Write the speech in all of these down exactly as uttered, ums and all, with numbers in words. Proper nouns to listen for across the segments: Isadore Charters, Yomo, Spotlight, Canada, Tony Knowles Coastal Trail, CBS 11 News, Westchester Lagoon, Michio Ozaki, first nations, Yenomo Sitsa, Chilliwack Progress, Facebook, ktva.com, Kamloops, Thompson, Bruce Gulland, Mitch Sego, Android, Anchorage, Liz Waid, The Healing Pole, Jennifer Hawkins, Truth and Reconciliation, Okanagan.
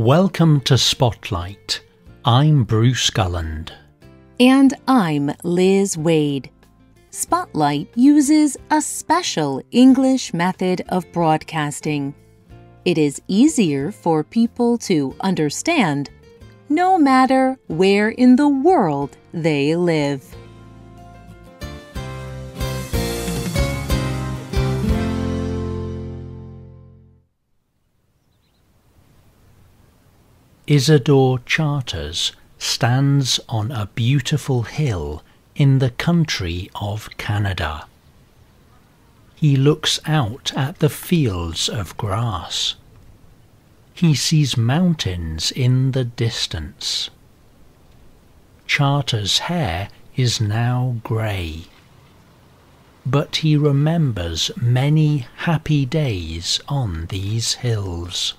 Welcome to Spotlight. I'm Bruce Gulland. And I'm Liz Waid. Spotlight uses a special English method of broadcasting. It is easier for people to understand, no matter where in the world they live. Isadore Charters stands on a beautiful hill in the country of Canada. He looks out at the fields of grass. He sees mountains in the distance. Charters' hair is now grey, but he remembers many happy days on these hills.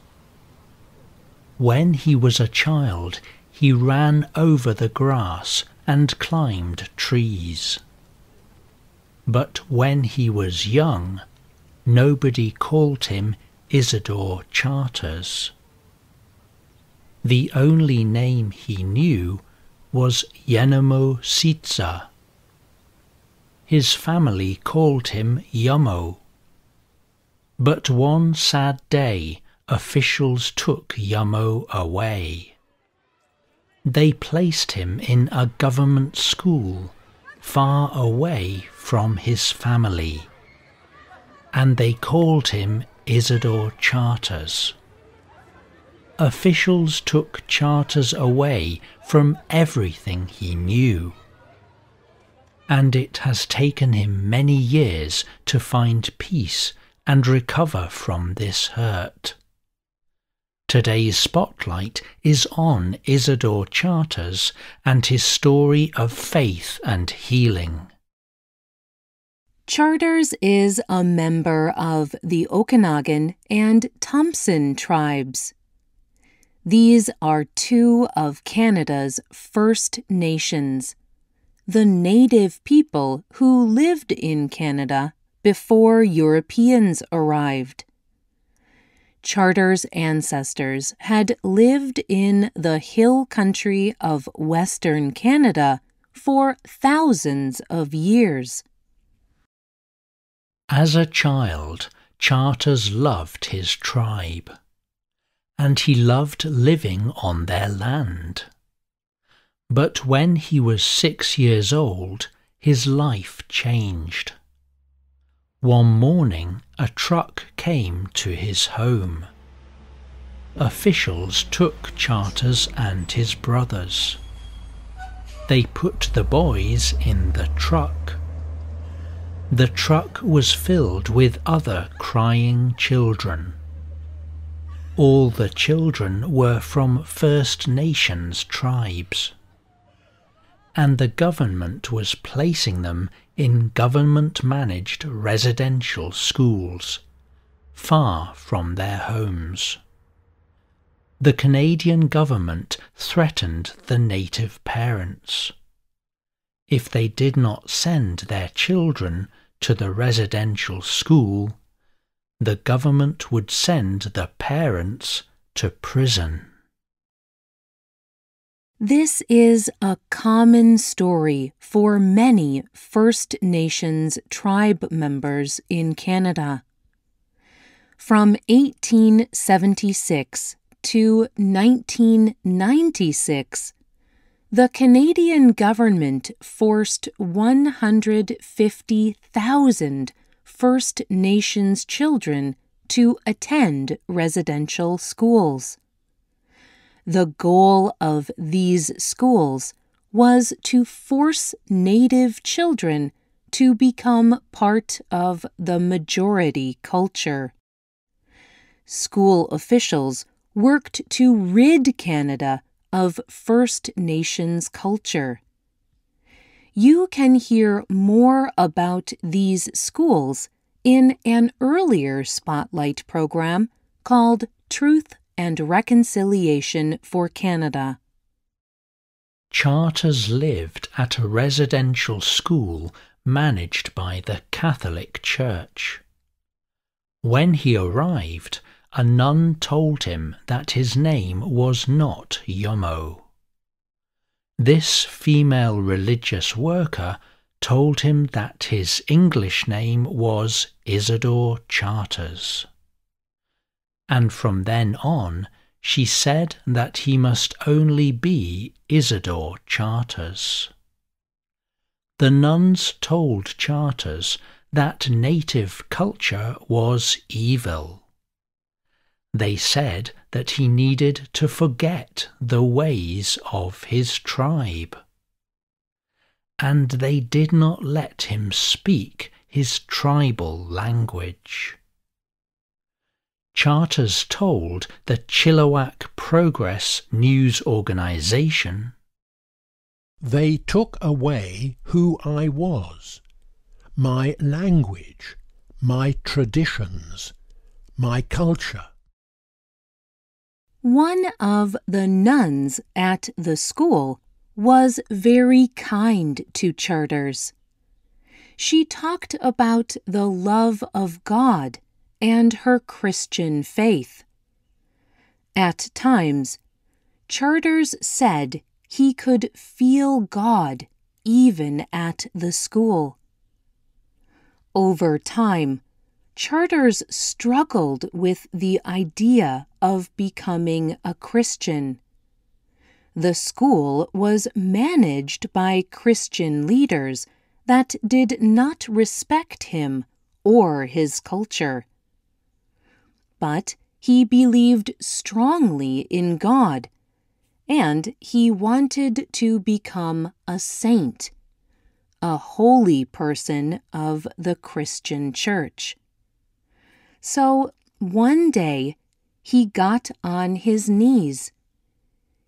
When he was a child, he ran over the grass and climbed trees. But when he was young, nobody called him Isadore Charters. The only name he knew was Yenomo Sitsa. His family called him Yomo. But one sad day, officials took Yomo away. They placed him in a government school far away from his family, and they called him Isadore Charters. Officials took Charters away from everything he knew, and it has taken him many years to find peace and recover from this hurt. Today's Spotlight is on Isadore Charters and his story of faith and healing. Charters is a member of the Okanagan and Thompson tribes. These are two of Canada's First Nations, the native people who lived in Canada before Europeans arrived. Charters' ancestors had lived in the hill country of Western Canada for thousands of years. As a child, Charters loved his tribe, and he loved living on their land. But when he was six years old, his life changed. One morning, a truck came to his home. Officials took Charters and his brothers. They put the boys in the truck. The truck was filled with other crying children. All the children were from First Nations tribes, and the government was placing them in government-managed residential schools, far from their homes. The Canadian government threatened the native parents. If they did not send their children to the residential school, the government would send the parents to prison. This is a common story for many First Nations tribe members in Canada. From eighteen seventy-six to nineteen ninety-six, the Canadian government forced one hundred fifty thousand First Nations children to attend residential schools. The goal of these schools was to force native children to become part of the majority culture. School officials worked to rid Canada of First Nations culture. You can hear more about these schools in an earlier Spotlight program called Truth and Reconciliation for Canada. Charters lived at a residential school managed by the Catholic Church. When he arrived, a nun told him that his name was not Yomo. This female religious worker told him that his English name was Isadore Charters. And from then on, she said that he must only be Isadore Charters. The nuns told Charters that native culture was evil. They said that he needed to forget the ways of his tribe. And they did not let him speak his tribal language. Charters told the Chilliwack Progress news organisation, "They took away who I was, my language, my traditions, my culture." One of the nuns at the school was very kind to Charters. She talked about the love of God and her Christian faith. At times, Charters said he could feel God even at the school. Over time, Charters struggled with the idea of becoming a Christian. The school was managed by Christian leaders that did not respect him or his culture. But he believed strongly in God, and he wanted to become a saint, a holy person of the Christian Church. So one day he got on his knees.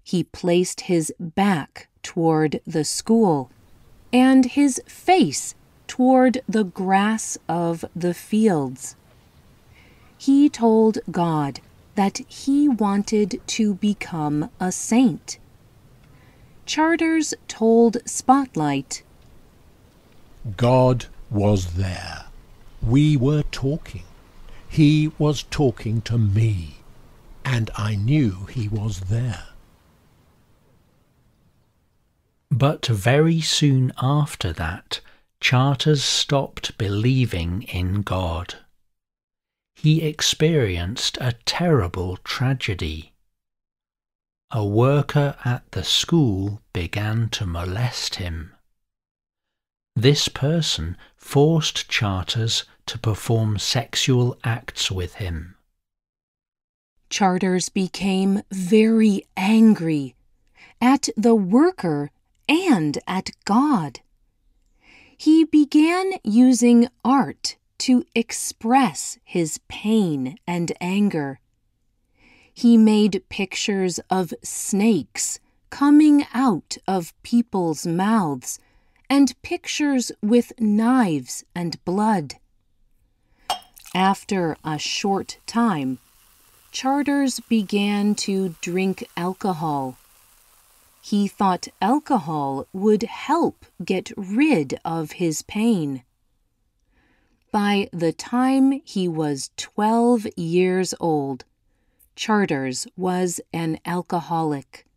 He placed his back toward the school and his face toward the grass of the fields. He told God that he wanted to become a saint. Charters told Spotlight, "God was there. We were talking. He was talking to me, and I knew he was there." But very soon after that, Charters stopped believing in God. He experienced a terrible tragedy. A worker at the school began to molest him. This person forced Charters to perform sexual acts with him. Charters became very angry at the worker and at God. He began using art to express his pain and anger. He made pictures of snakes coming out of people's mouths and pictures with knives and blood. After a short time, Charters began to drink alcohol. He thought alcohol would help get rid of his pain. By the time he was twelve years old, Charters was an alcoholic.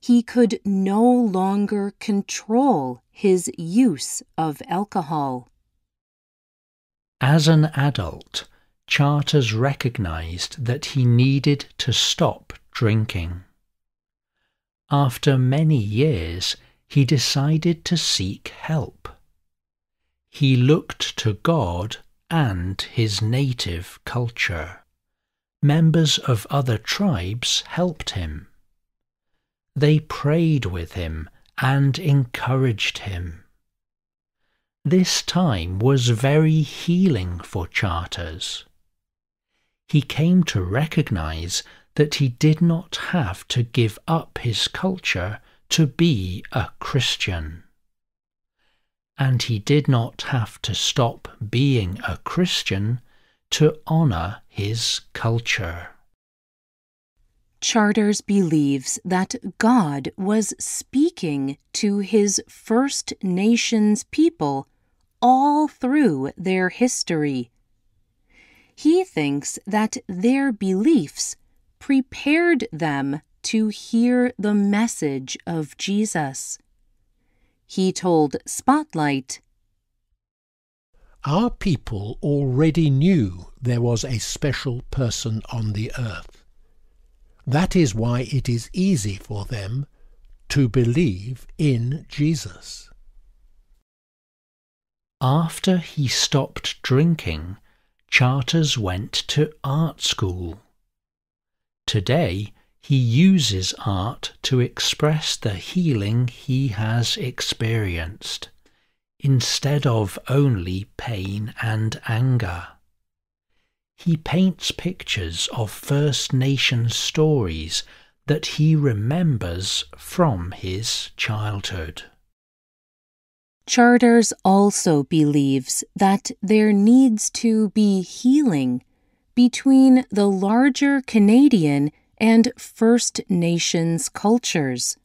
He could no longer control his use of alcohol. As an adult, Charters recognized that he needed to stop drinking. After many years, he decided to seek help. He looked to God and his native culture. Members of other tribes helped him. They prayed with him and encouraged him. This time was very healing for Charters. He came to recognize that he did not have to give up his culture to be a Christian. And he did not have to stop being a Christian to honor his culture. Charters believes that God was speaking to his First Nations people all through their history. He thinks that their beliefs prepared them to hear the message of Jesus. He told Spotlight, "Our people already knew there was a special person on the earth. That is why it is easy for them to believe in Jesus." After he stopped drinking, Charters went to art school. Today, he uses art to express the healing he has experienced, instead of only pain and anger. He paints pictures of First Nations stories that he remembers from his childhood. Charters also believes that there needs to be healing between the larger Canadian and First Nations cultures.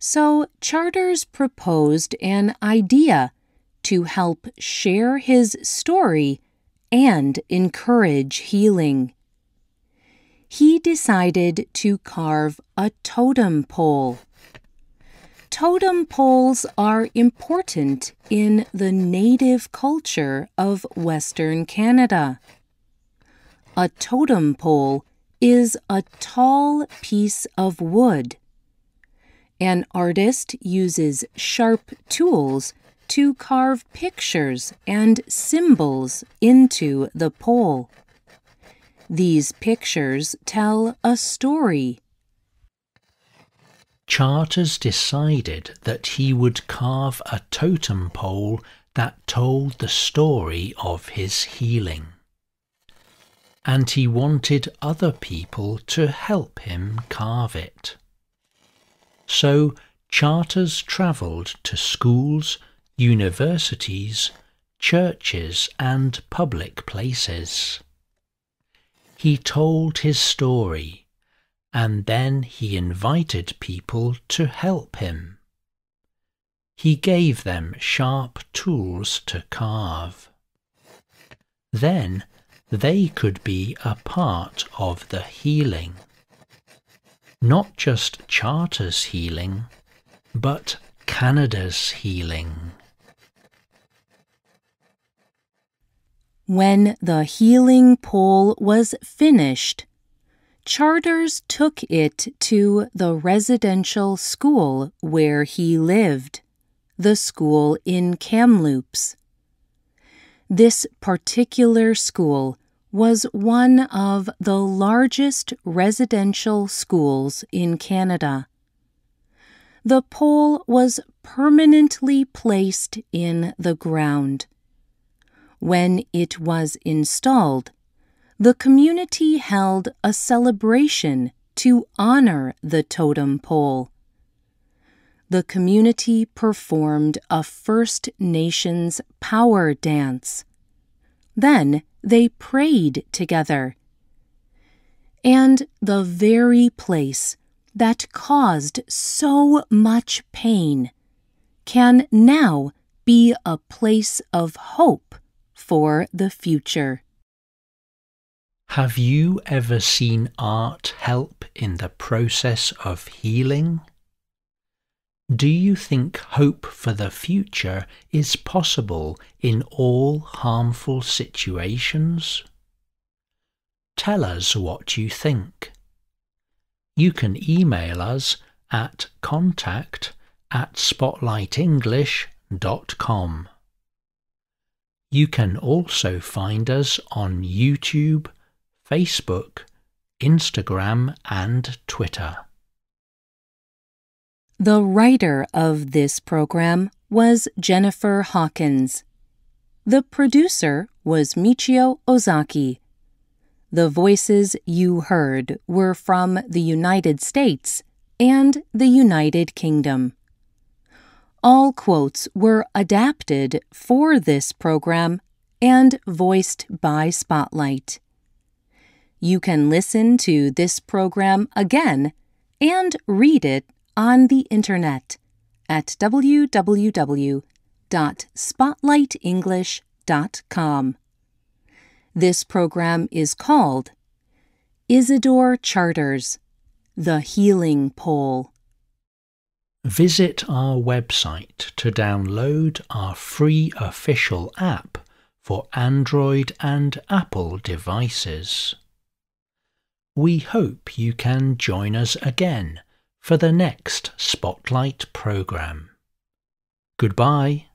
So Charters proposed an idea to help share his story and encourage healing. He decided to carve a totem pole. Totem poles are important in the native culture of Western Canada. A totem pole is a tall piece of wood. An artist uses sharp tools to carve pictures and symbols into the pole. These pictures tell a story. Charters decided that he would carve a totem pole that told the story of his healing. And he wanted other people to help him carve it. So Charters travelled to schools, universities, churches and public places. He told his story, and then he invited people to help him. He gave them sharp tools to carve. Then they could be a part of the healing. Not just Charters' healing, but Canada's healing. When the healing pole was finished, Charters took it to the residential school where he lived, the school in Kamloops. This particular school was one of the largest residential schools in Canada. The pole was permanently placed in the ground. When it was installed, the community held a celebration to honor the totem pole. The community performed a First Nations power dance. Then they prayed together. And the very place that caused so much pain can now be a place of hope for the future. Have you ever seen art help in the process of healing? Do you think hope for the future is possible in all harmful situations? Tell us what you think. You can email us at contact at spotlight english dot com. You can also find us on YouTube, Facebook, Instagram and Twitter. The writer of this program was Jennifer Hawkins. The producer was Michio Ozaki. The voices you heard were from the United States and the United Kingdom. All quotes were adapted for this program and voiced by Spotlight. You can listen to this program again and read it on the internet at w w w dot spotlight english dot com. This program is called Isadore Charters, The Healing Pole. Visit our website to download our free official app for Android and Apple devices. We hope you can join us again for the next Spotlight programme. Goodbye.